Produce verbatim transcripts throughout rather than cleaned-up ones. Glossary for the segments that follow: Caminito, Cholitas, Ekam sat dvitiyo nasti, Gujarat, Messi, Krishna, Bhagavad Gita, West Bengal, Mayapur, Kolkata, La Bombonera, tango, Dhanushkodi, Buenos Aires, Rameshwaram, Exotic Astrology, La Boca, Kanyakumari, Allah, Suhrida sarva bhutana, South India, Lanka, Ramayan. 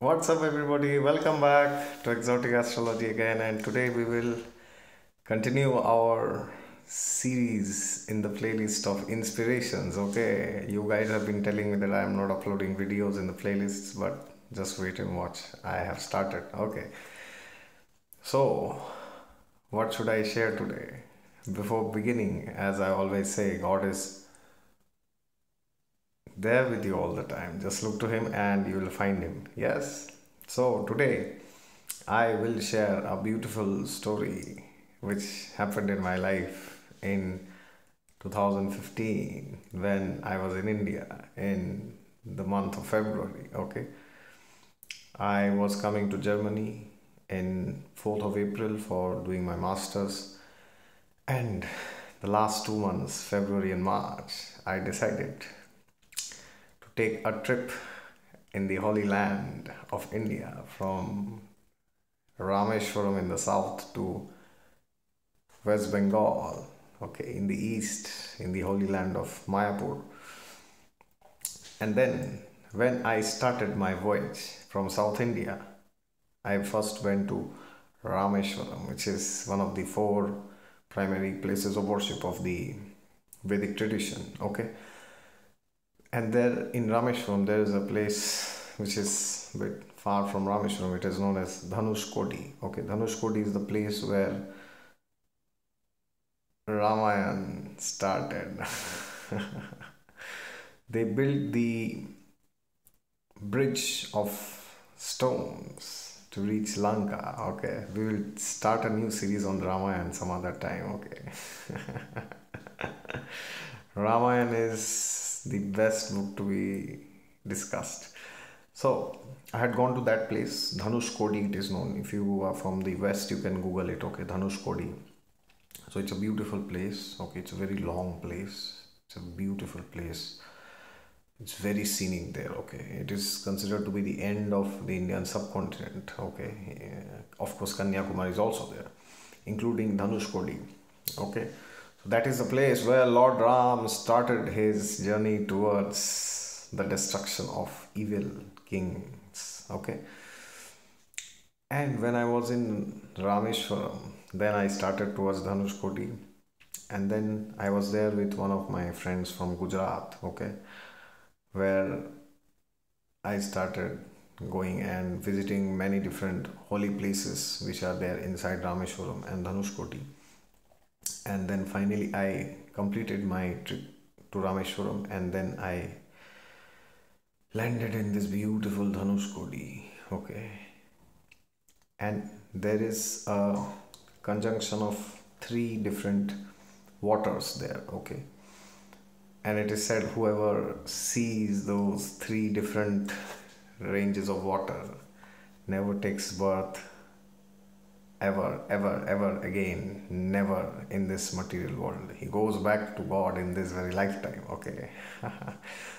What's up everybody, welcome back to Exotic Astrology again, and today we will continue our series in the playlist of inspirations. Okay, you guys have been telling me that I am not uploading videos in the playlists, but just wait and watch, I have started. Okay, so what should I share today? Before beginning, as I always say, God is there with you all the time. Just look to him and you will find him. Yes. So today I will share a beautiful story which happened in my life in two thousand fifteen when I was in India in the month of February. Okay. I was coming to Germany in fourth of April for doing my masters, and the last two months, February and March, I decided take a trip in the holy land of India from Rameshwaram in the south to West Bengal, okay, in the east, in the holy land of Mayapur. And then when I started my voyage from South India, I first went to Rameshwaram, which is one of the four primary places of worship of the Vedic tradition, okay. And there in Rameshwaram, there is a place which is a bit far from Rameshwaram. It is known as Dhanushkodi. Okay, Dhanushkodi is the place where Ramayan started. They built the bridge of stones to reach Lanka. Okay, we will start a new series on Ramayan some other time. Okay, Ramayan is the best book to be discussed. So I had gone to that place, Dhanushkodi it is known. If you are from the west, you can Google it. Okay, Dhanushkodi. So it's a beautiful place. Okay, it's a very long place. It's a beautiful place. It's very scenic there. Okay, it is considered to be the end of the Indian subcontinent. Okay, yeah. Of course, Kanyakumari is also there, including Dhanushkodi. Okay. That is the place where Lord Ram started his journey towards the destruction of evil kings. Okay. And when I was in Rameshwaram, then I started towards Dhanushkodi. And then I was there with one of my friends from Gujarat. Okay. Where I started going and visiting many different holy places which are there inside Rameshwaram and Dhanushkodi. And then finally I completed my trip to Rameshwaram, and then I landed in this beautiful Dhanushkodi. Okay, and there is a conjunction of three different waters there. Okay, and it is said whoever sees those three different ranges of water never takes birth ever, ever, ever again, never in this material world. He goes back to God in this very lifetime. Okay.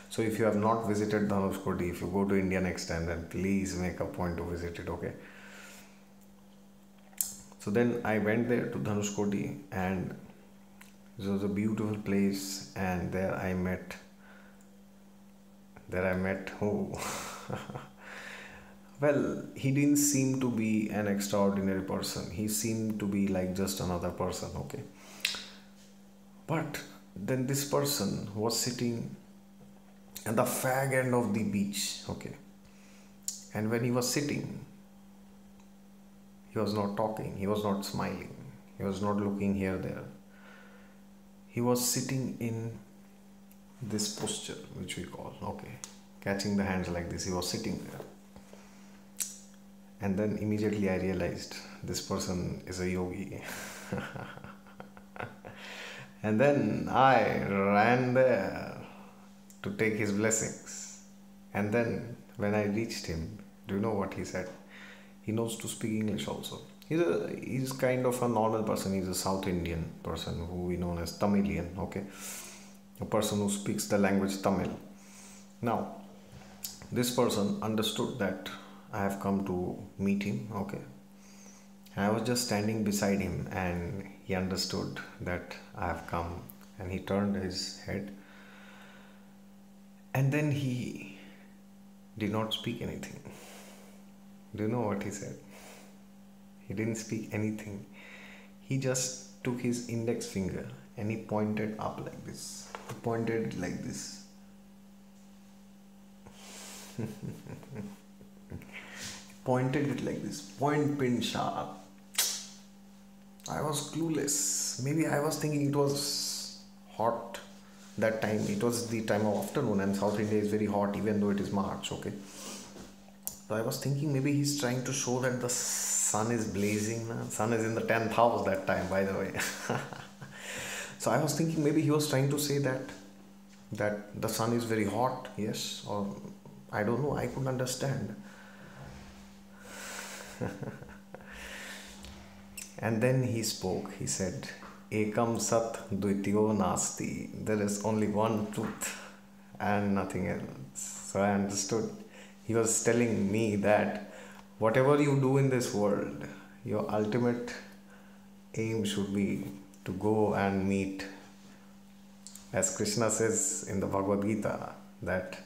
So if you have not visited Dhanushkodi, if you go to India next time, then please make a point to visit it. Okay. So then I went there to Dhanushkodi, and it was a beautiful place, and there I met, there I met who? Well, he didn't seem to be an extraordinary person. He seemed to be like just another person, okay. But then this person was sitting at the fag end of the beach, okay. And when he was sitting, he was not talking, he was not smiling, he was not looking here, there. He was sitting in this posture, which we call, okay, catching the hands like this, he was sitting there. And then immediately I realized this person is a yogi. And then I ran there to take his blessings. And then when I reached him, do you know what he said? He knows to speak English also. He's, a, he's kind of a normal person. He's a South Indian person who we know as Tamilian. Okay, a person who speaks the language Tamil. Now, this person understood that I have come to meet him, okay. I was just standing beside him, and he understood that I have come, and he turned his head, and then he did not speak anything. Do you know what he said? He didn't speak anything. He just took his index finger and he pointed up like this. He pointed like this. He pointed it like this. Point pin sharp. I was clueless. Maybe I was thinking it was hot that time. It was the time of afternoon and South India is very hot even though it is March. Okay. So I was thinking maybe he's trying to show that the sun is blazing. Sun is in the tenth house that time, by the way. So I was thinking maybe he was trying to say that that the sun is very hot. Yes. Or I don't know. I couldn't understand. And then he spoke. He said, Ekam sat dvitiyo nasti. There is only one truth and nothing else. So I understood. He was telling me that whatever you do in this world, your ultimate aim should be to go and meet, as Krishna says in the Bhagavad Gita, that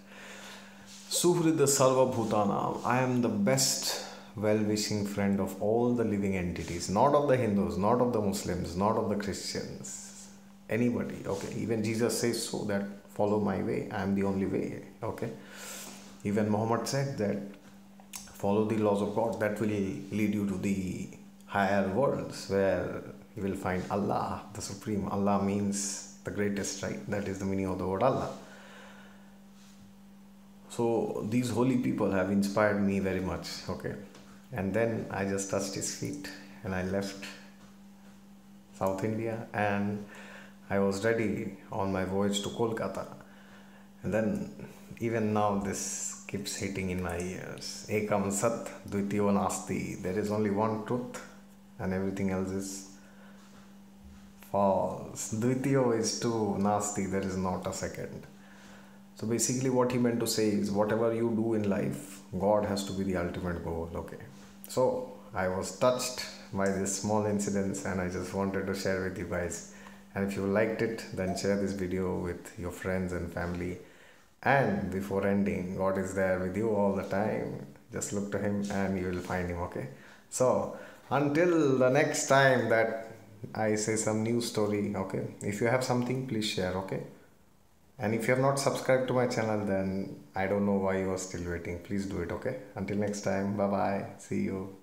Suhrida sarva bhutana, I am the best well-wishing friend of all the living entities, not of the Hindus, not of the Muslims, not of the Christians, anybody. Okay, even Jesus says so, that follow my way, I am the only way. Okay. Even Muhammad said that follow the laws of God, that will lead you to the higher worlds where you will find Allah, the Supreme. Allah means the greatest, right? That is the meaning of the word Allah. So these holy people have inspired me very much. Okay. And then I just touched his feet and I left South India and I was ready on my voyage to Kolkata. And then even now this keeps hitting in my ears. Ekam sat dvitiyo nasti. There is only one truth and everything else is false. Dvitiyo is too nasty. There is not a second. So basically what he meant to say is whatever you do in life, God has to be the ultimate goal. Okay. So I was touched by this small incident and I just wanted to share with you guys. And if you liked it, then share this video with your friends and family. And before ending, God is there with you all the time. Just look to Him and you will find Him, okay? So, until the next time that I say some new story, okay? If you have something, please share, okay? And if you have not subscribed to my channel, then I don't know why you are still waiting. Please do it, okay? Until next time, bye-bye. See you.